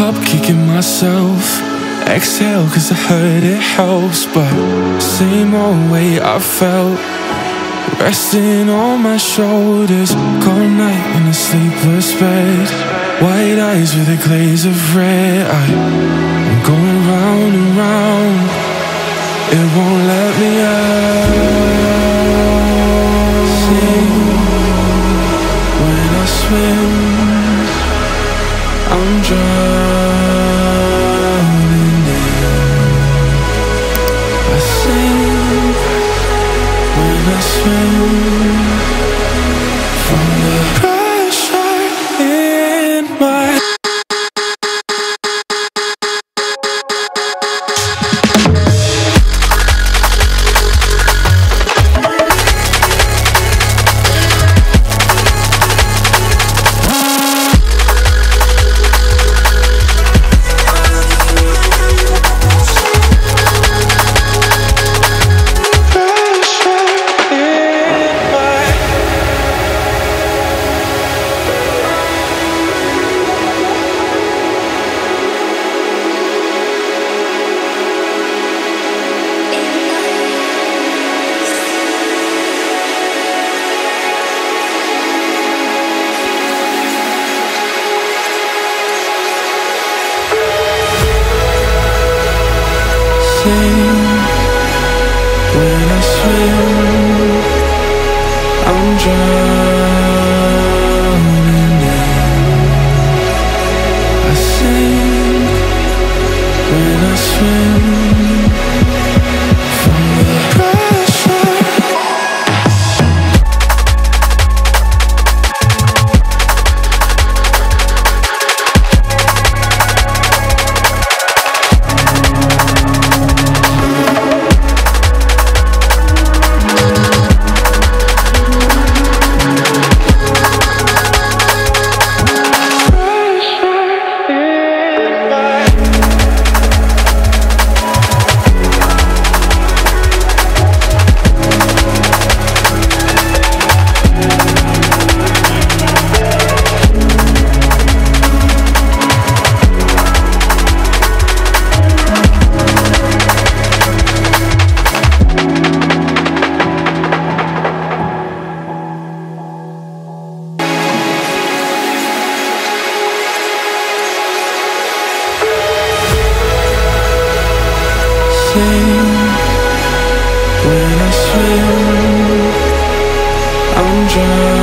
Cup kicking myself, exhale cause I heard it helps. But same old way I felt, resting on my shoulders. Cold night in a sleepless bed, white eyes with a glaze of red. I'm going round and round, it won't let me out. Sing when I swim, I'm drowning in. I sing when I swim from the pressure in my. Sing when I swim, I'm drowning in. I sing when I swim. Sing when I swim, I'm drowning.